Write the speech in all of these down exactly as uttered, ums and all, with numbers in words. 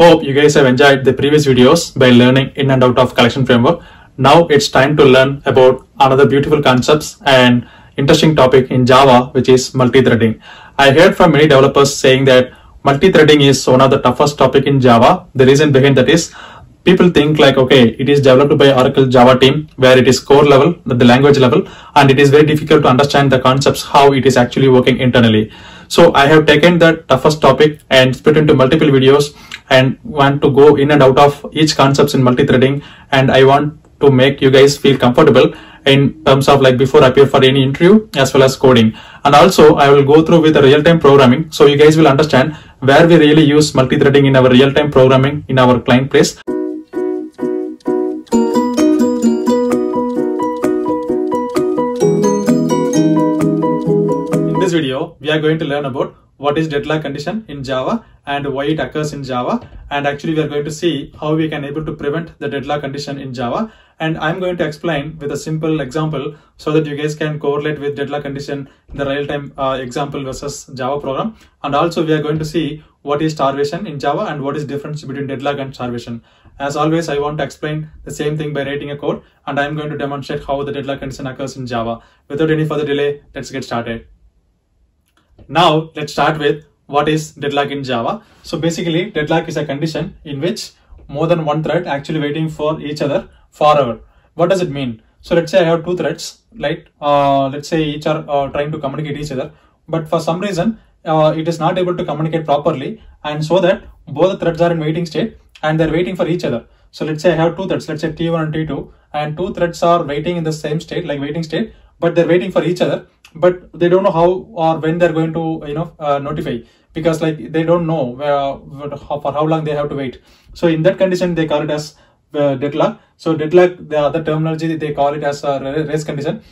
Hope you guys have enjoyed the previous videos by learning in and out of collection framework. Now it's time to learn about another beautiful concepts and interesting topic in Java, which is multi-threading. I heard from many developers saying that multi-threading is one of the toughest topic in Java. The reason behind that is people think like, okay, it is developed by Oracle Java team where it is core level, the language level, and it is very difficult to understand the concepts, how it is actually working internally. So I have taken the toughest topic and split into multiple videos and want to go in and out of each concepts in multi-threading, and I want to make you guys feel comfortable in terms of like before I appear for any interview as well as coding. And also I will go through with the real-time programming, so you guys will understand where we really use multi-threading in our real-time programming in our client place. In this video we are going to learn about what is deadlock condition in Java and why it occurs in Java, and actually we are going to see how we can able to prevent the deadlock condition in Java, and I'm going to explain with a simple example so that you guys can correlate with deadlock condition in the real-time uh, example versus Java program. And also we are going to see what is starvation in Java and what is difference between deadlock and starvation. As always, I want to explain the same thing by writing a code, and I'm going to demonstrate how the deadlock condition occurs in Java. Without any further delay, let's get started. Now let's start with what is deadlock in Java. So basically deadlock is a condition in which more than one thread actually waiting for each other forever. What does it mean? So let's say I have two threads, right? Uh, let's say each are uh, trying to communicate each other, but for some reason uh, it is not able to communicate properly, and so that both the threads are in waiting state and they're waiting for each other. So let's say I have two threads, let's say T one and T two, and two threads are waiting in the same state, like waiting state, but they're waiting for each other, but they don't know how or when they're going to, you know, uh, notify, because like they don't know where, for how long they have to wait. So in that condition, they call it as uh, deadlock. So deadlock, the other terminology, they call it as a race condition.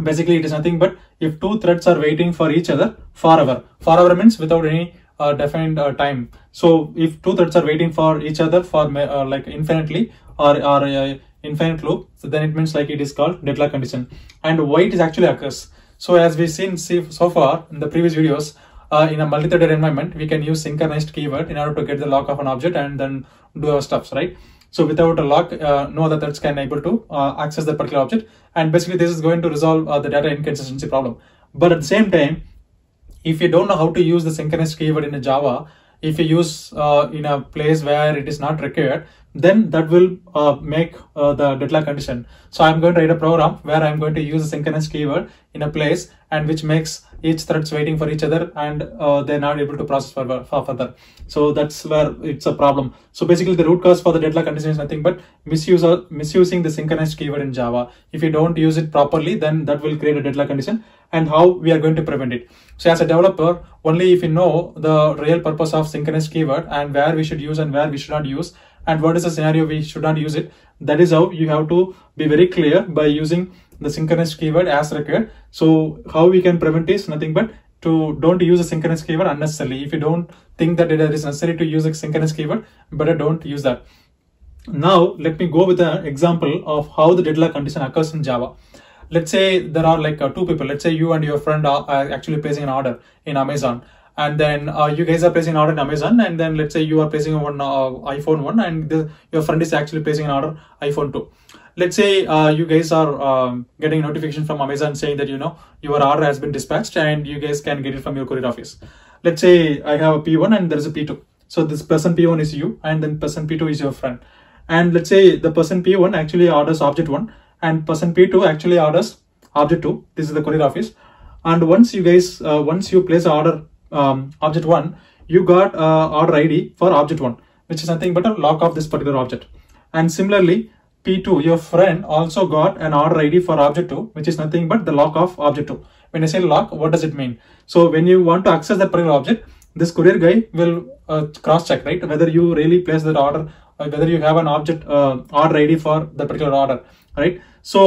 Basically, it is nothing but if two threads are waiting for each other forever. Forever means without any uh, defined uh, time. So if two threads are waiting for each other for uh, like infinitely or, or uh, infinite loop, so then it means like it is called deadlock condition. And why it is actually occurs? So as we've seen see, so far in the previous videos, uh, in a multi-threaded environment, we can use synchronized keyword in order to get the lock of an object and then do our stuffs, right? So without a lock, uh, no other threads can able to uh, access that particular object. And basically this is going to resolve uh, the data inconsistency problem. But at the same time, if you don't know how to use the synchronized keyword in a Java, if you use uh, in a place where it is not required, then that will uh, make uh, the deadlock condition. So I'm going to write a program where I'm going to use a synchronized keyword in a place and which makes each threads waiting for each other, and uh, they're not able to process further, further. So that's where it's a problem. So basically the root cause for the deadlock condition is nothing but misuse or misusing the synchronized keyword in Java. If you don't use it properly, then that will create a deadlock condition, and how we are going to prevent it. So as a developer, only if you know the real purpose of synchronized keyword and where we should use and where we should not use, and what is the scenario we should not use it, that is how you have to be very clear by using the synchronized keyword as required. So how we can prevent is nothing but to don't use a synchronized keyword unnecessarily. If you don't think that it is necessary to use a synchronized keyword, better don't use that. Now let me go with an example of how the deadlock condition occurs in Java. Let's say there are like uh, two people. Let's say you and your friend are, are actually placing an order in Amazon. And then uh, you guys are placing an order in Amazon, and then let's say you are placing one uh, iPhone one, and the, your friend is actually placing an order iPhone two. Let's say uh, you guys are um, getting a notification from Amazon saying that, you know, your order has been dispatched and you guys can get it from your courier office. Let's say I have a P one and there is a P two. So this person P one is you, and then person P two is your friend. And let's say the person P one actually orders object one and person P two actually orders object two. This is the courier office. And once you guys, uh, once you place an order Um, object one, you got uh, order I D for object one, which is nothing but a lock of this particular object. And similarly, P two, your friend, also got an order I D for object two, which is nothing but the lock of object two. When I say lock, what does it mean? So when you want to access that particular object, this courier guy will uh, cross-check, right, whether you really place that order, or whether you have an object uh, order I D for the particular order, right? So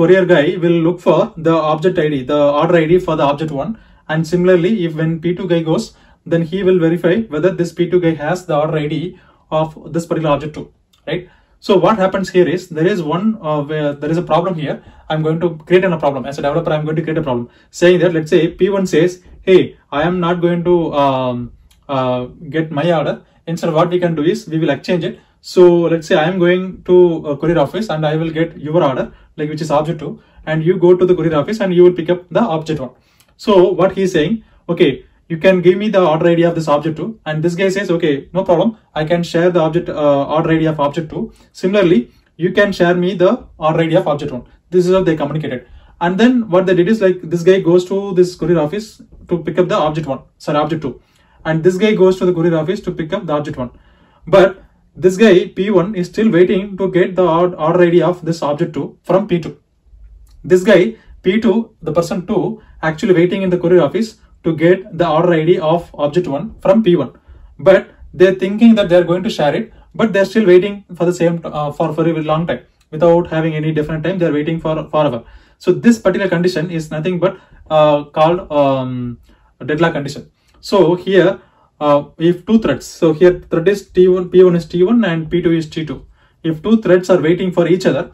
courier guy will look for the object I D, the order I D for the object one. And similarly, if when P two guy goes, then he will verify whether this P two guy has the order I D of this particular object two, right? So what happens here is there is one uh, where there is a problem here. I'm going to create a problem as a developer. I'm going to create a problem saying that, let's say P one says, hey, I am not going to um, uh, get my order Instead, what we can do is we will exchange it. So let's say I am going to a courier office and I will get your order, like which is object two, and you go to the courier office and you will pick up the object one. So what he is saying, okay, you can give me the order I D of this object two, and this guy says, okay, no problem, I can share the object uh, order I D of object two. Similarly, you can share me the order I D of object one. This is how they communicated. And then what they did is, like, this guy goes to this courier office to pick up the object one, sorry, object two. And this guy goes to the courier office to pick up the object one. But this guy P one is still waiting to get the order I D of this object two from P two. This guy P two, the person two, actually waiting in the courier office to get the order I D of object one from P one. But they're thinking that they're going to share it, but they're still waiting for the same uh, for, for a very long time. Without having any different time, they're waiting for forever. So this particular condition is nothing but uh, called um, deadlock condition. So here uh, if two threads, so here thread is T one, P one is T one and P two is T two. If two threads are waiting for each other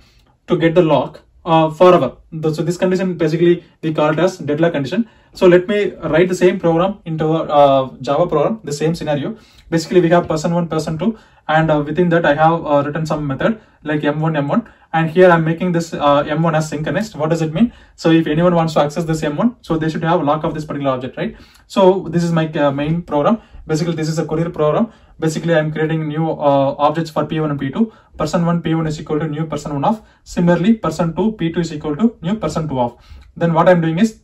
to get the lock uh, forever, so this condition basically we call it as deadlock condition. So let me write the same program into a uh, Java program, the same scenario. Basically we have person one, person two, and uh, within that I have uh, written some method like M one M one, and here I'm making this uh, M one as synchronized. What does it mean? So if anyone wants to access this M one, so they should have lock of this particular object, right? So this is my uh, main program. Basically this is a courier program. Basically I'm creating new uh, objects for P one and P two. Person one P one is equal to new person one off. Similarly person two P two is equal to new person two off. Then what I'm doing is,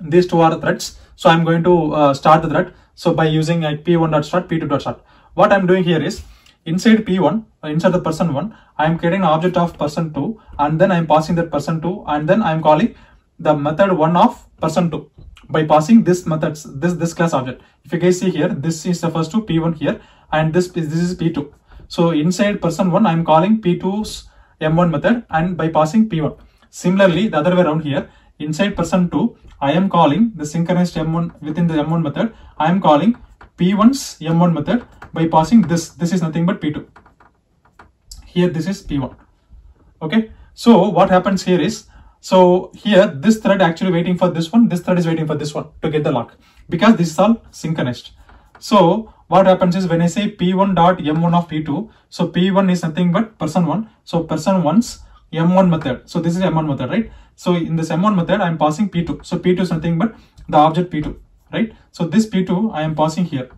these two are threads, so I'm going to uh, start the thread. So by using like P one dot start, P two dot start, what I'm doing here is, inside P one, inside the person one, I'm creating an object of person two, and then I'm passing that person two, and then I'm calling the method one of person two by passing this methods, this this class object. If you guys see here, this is the first two P one here, and this is this is P two. So inside person one, I'm calling P two's M one method and by passing P one. Similarly, the other way around here, inside person two, I am calling the synchronized M one within the M one method. I am calling P one's M one method by passing this. This is nothing but P two. Here, this is P one. Okay. So what happens here is, so here this thread actually waiting for this one. This thread is waiting for this one to get the lock because this is all synchronized. So what happens is, when I say P one dot M one of P two, so P one is nothing but person one. So person one's M one method. So this is M one method, right? So in this M one method, I am passing P two. So P two is nothing but the object P two, right? So this P two I am passing here,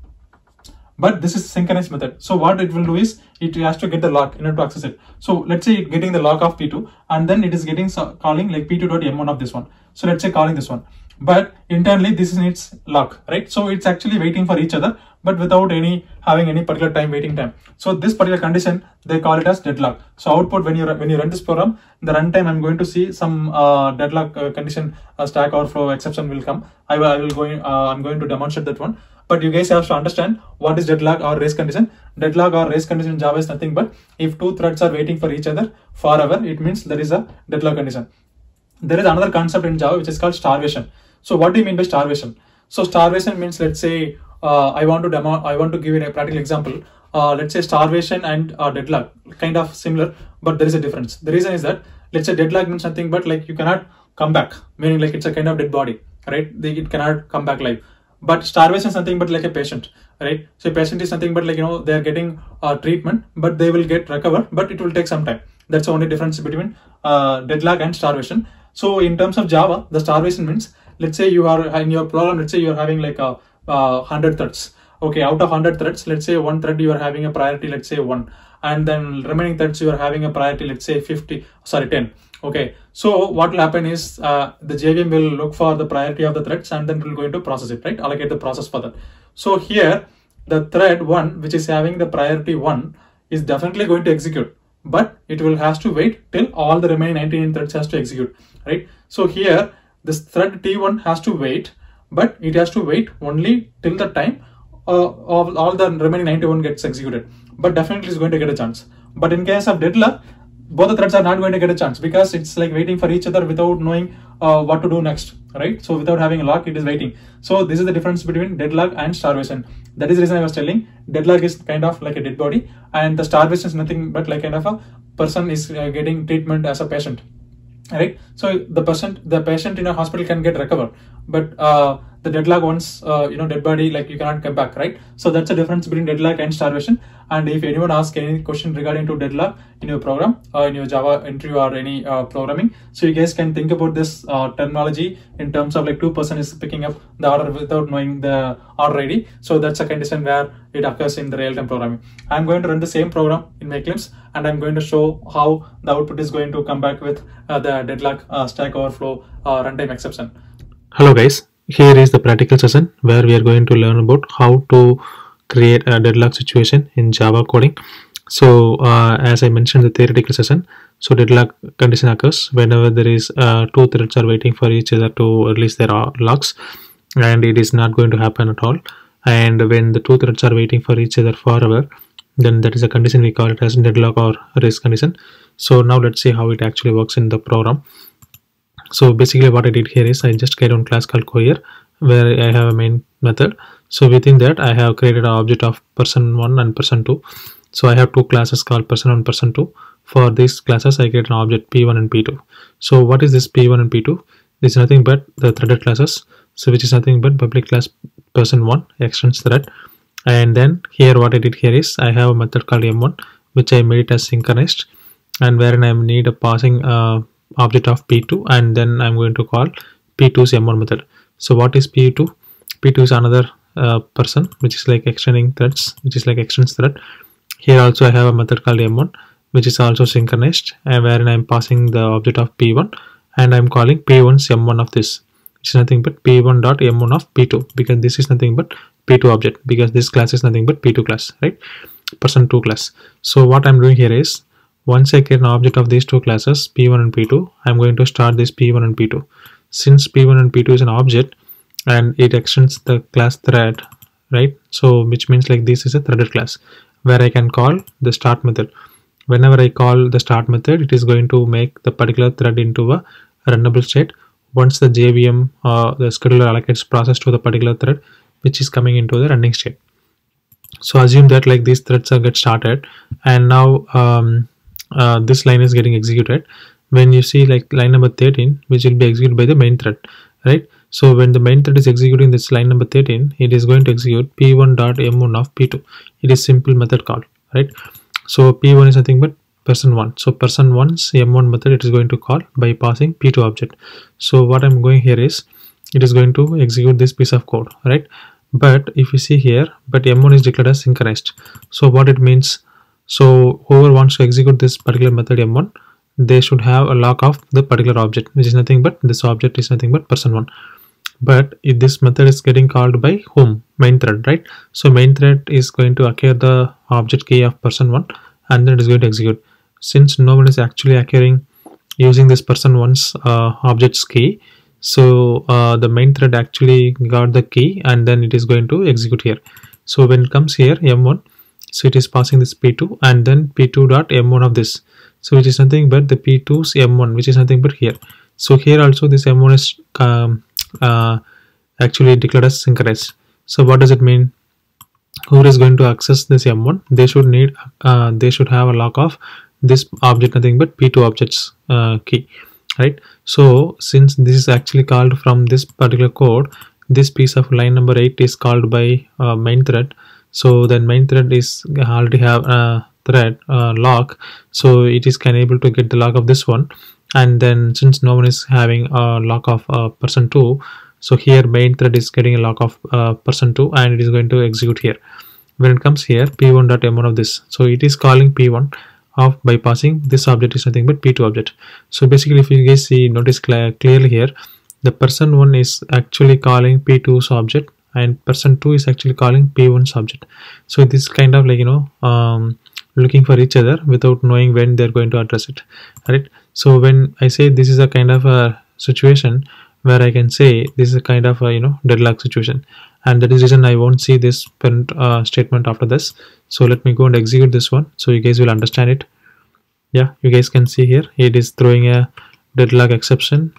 but this is synchronized method. So what it will do is, it has to get the lock in order to access it. So let's say it getting the lock of P two, and then it is getting so calling like P two dot M one of this one. So let's say calling this one, but internally this needs lock, right? So it's actually waiting for each other, but without any having any particular time waiting time. So this particular condition, they call it as deadlock. So output, when you when you run this program, in the runtime I'm going to see some uh, deadlock uh, condition, uh, stack overflow exception will come. I will, I will going uh, I'm going to demonstrate that one. But you guys have to understand what is deadlock or race condition. Deadlock or race condition in Java is nothing but, if two threads are waiting for each other forever, it means there is a deadlock condition. There is another concept in Java which is called starvation. So what do you mean by starvation? So starvation means, let's say uh, I want to demo, I want to give it a practical example. Uh, let's say starvation and uh, deadlock kind of similar, but there is a difference. The reason is that, let's say deadlock means nothing but like you cannot come back, meaning like it's a kind of dead body, right? It cannot come back live. But starvation is nothing but like a patient, right? So patient is nothing but like, you know, they are getting uh, treatment, but they will get recovered, but it will take some time. That's the only difference between uh, deadlock and starvation. So in terms of Java, the starvation means, let's say you are in your program, let's say you are having like a, a hundred threads. Okay, out of hundred threads, let's say one thread you are having a priority, let's say one, and then remaining threads you are having a priority, let's say fifty, sorry ten. Okay, so what will happen is uh, the J V M will look for the priority of the threads and then it will go into process it, right? Allocate the process for that. So here the thread one, which is having the priority one, is definitely going to execute, but it will has to wait till all the remaining nineteen threads has to execute, right? So here this thread T one has to wait, but it has to wait only till the time uh, of all the remaining ninety-one gets executed, but definitely is going to get a chance. But in case of deadlock, both the threads are not going to get a chance because it's like waiting for each other without knowing uh, what to do next, right? So without having a lock, it is waiting. So this is the difference between deadlock and starvation. That is the reason I was telling, deadlock is kind of like a dead body, and the starvation is nothing but like kind of a person is uh, getting treatment as a patient, right? So the patient, the patient in a hospital can get recovered, but uh, the deadlock once uh, you know dead body, like you cannot come back, right? So that's the difference between deadlock and starvation. And if anyone asks any question regarding to deadlock in your program or in your Java interview or any uh, programming, so you guys can think about this uh, terminology in terms of like two person is picking up the order without knowing the order I D. So that's a condition where it occurs in the real-time programming. I'm going to run the same program in my Eclipse, and I'm going to show how the output is going to come back with uh, the deadlock, uh, stack overflow, uh, runtime exception. Hello guys, here is the practical session where we are going to learn about how to create a deadlock situation in Java coding. So uh, as I mentioned the theoretical session, so deadlock condition occurs whenever there is uh, two threads are waiting for each other to release their locks, and it is not going to happen at all. And when the two threads are waiting for each other forever, then that is a condition we call it as deadlock or race condition. So now let's see how it actually works in the program. So basically what I did here is I just created a class called courier where I have a main method. So within that I have created an object of person one and person two. So I have two classes called person one and person two. For these classes I create an object p one and p two. So what is this p one and p two? It's nothing but the threaded classes, so which is nothing but public class person one extends thread. And then here what I did here is I have a method called m one which I made it as synchronized, and wherein I need a passing uh, object of p two, and then I'm going to call p two's m one method. So what is p two? p two is another uh, person which is like extending threads, which is like extends thread. Here also I have a method called m one which is also synchronized, and wherein I'm passing the object of p one, and I'm calling p one's m one of this, which is nothing but p one dot m one of p two, because this is nothing but p two object, because this class is nothing but p two class, right? person two class. So what I'm doing here is, once I create an object of these two classes p one and p two, I'm going to start this p one and p two. Since p one and p two is an object and it extends the class thread, right? So which means like this is a threaded class where I can call the start method. Whenever I call the start method, it is going to make the particular thread into a runnable state. Once the J V M or uh, the scheduler allocates process to the particular thread, which is coming into the running state. So assume that like these threads are get started, and now um, uh, this line is getting executed. When you see like line number thirteen, which will be executed by the main thread, right? So when the main thread is executing this line number thirteen, it is going to execute p one dot m one of p two. It is simple method call, right? So p one is nothing but person one. So person one's m one method it is going to call by passing p two object. So what I'm going here is, it is going to execute this piece of code, right? But if you see here, but m one is declared as synchronized. So what it means, so whoever wants to execute this particular method m one, they should have a lock of the particular object, which is nothing but this object is nothing but person one. But if this method is getting called by whom? Main thread, right? So main thread is going to acquire the object key of person one, and then it is going to execute. Since no one is actually acquiring using this person one's uh, object's key, so uh, the main thread actually got the key, and then it is going to execute here. So when it comes here m one, so it is passing this p two, and then p two dot m one of this, so which is nothing but the p two's m one, which is nothing but here. So here also this m one is um, uh, actually declared as synchronized. So what does it mean? Whoever is going to access this m one, they should need uh, they should have a lock of this object nothing but p two object's uh, key, right? So since this is actually called from this particular code, this piece of line number eight is called by uh, main thread. So then main thread is already have a thread uh, lock, so it is can able to get the lock of this one. And then since no one is having a lock of uh, person two, so here main thread is getting a lock of uh, person two, and it is going to execute here. When it comes here p one dot m one of this, so it is calling p one of by passing this object is nothing but p two object. So basically if you guys see, notice cl clearly here, the person one is actually calling p two's object, and person two is actually calling p one's object. So this kind of like, you know, um, looking for each other without knowing when they're going to address it, right? So when I say this is a kind of a situation where I can say this is a kind of a, you know, deadlock situation, and that is reason I won't see this print uh, statement after this. So let me go and execute this one, so you guys will understand it. Yeah, you guys can see here it is throwing a deadlock exception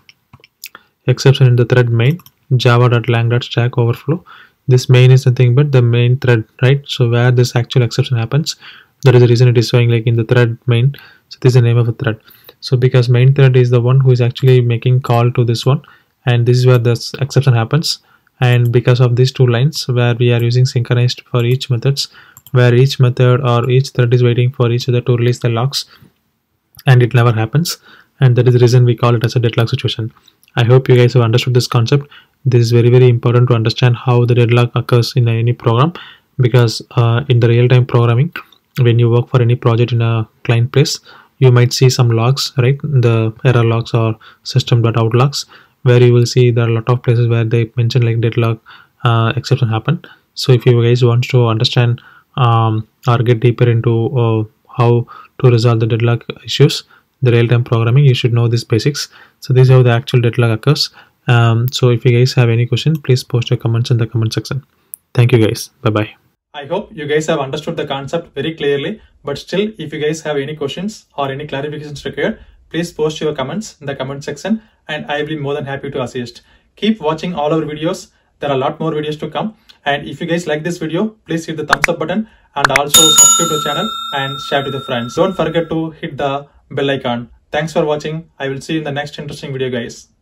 exception in the thread main java.lang.stack overflow. This main is nothing but the main thread, right? So where this actual exception happens, that is the reason it is showing like in the thread main. So this is the name of a thread. So because main thread is the one who is actually making call to this one, and this is where this exception happens, and because of these two lines where we are using synchronized for each methods, where each method or each thread is waiting for each other to release the locks, and it never happens, and that is the reason we call it as a deadlock situation. I hope you guys have understood this concept. This is very very important to understand how the deadlock occurs in any program, because uh, in the real-time programming, when you work for any project in a client place, you might see some logs, right? The error logs or system dot out logs, where you will see there are a lot of places where they mention like deadlock uh, exception happened. So if you guys want to understand um, or get deeper into uh, how to resolve the deadlock issues, the real-time programming, you should know these basics. So this is how the actual deadlock occurs. Um, so if you guys have any question, please post your comments in the comment section. Thank you guys. Bye-bye. I hope you guys have understood the concept very clearly, but still if you guys have any questions or any clarifications required, please post your comments in the comment section and I will be more than happy to assist. Keep watching all our videos. There are a lot more videos to come, and if you guys like this video, please hit the thumbs up button and also subscribe to the channel and share with your friends. Don't forget to hit the bell icon. Thanks for watching. I will see you in the next interesting video, guys.